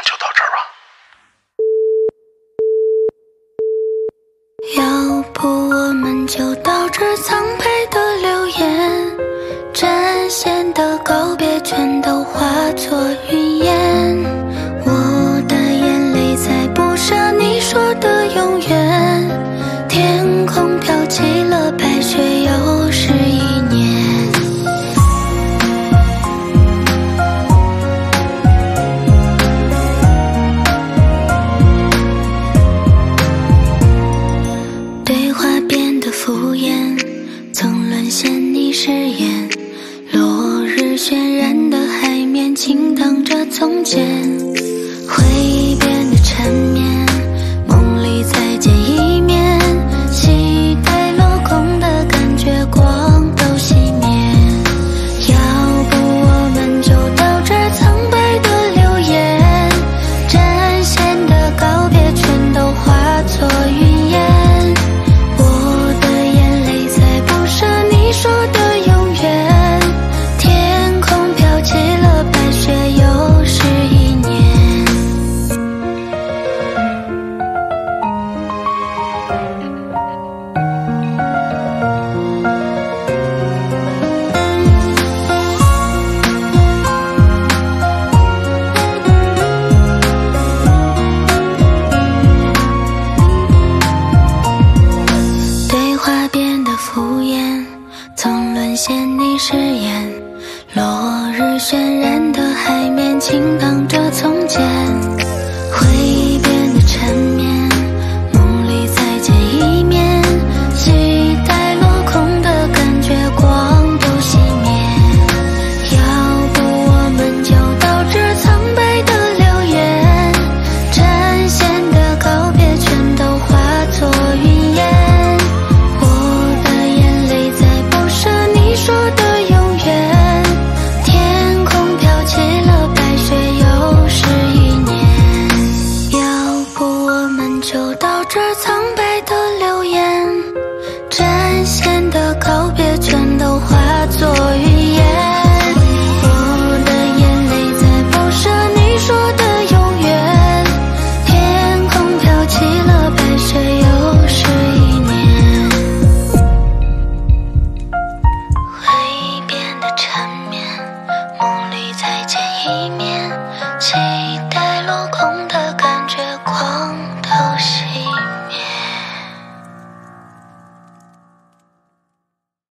们就到这儿吧。要不我们就到这儿，苍白的流言，展现的告别全都化作云烟。我的眼泪在不舍你说的永远，天空飘起了白雪，又是一年。 敷衍，曾沦陷你誓言。落日渲染的海面，倾荡着从前。会变得缠绵，梦里再见一面。期待落空的感觉，光都熄灭。要不我们就到这儿，苍白的流言，展现的告别，全都化作云烟。 渲染的海面，倾荡着从前。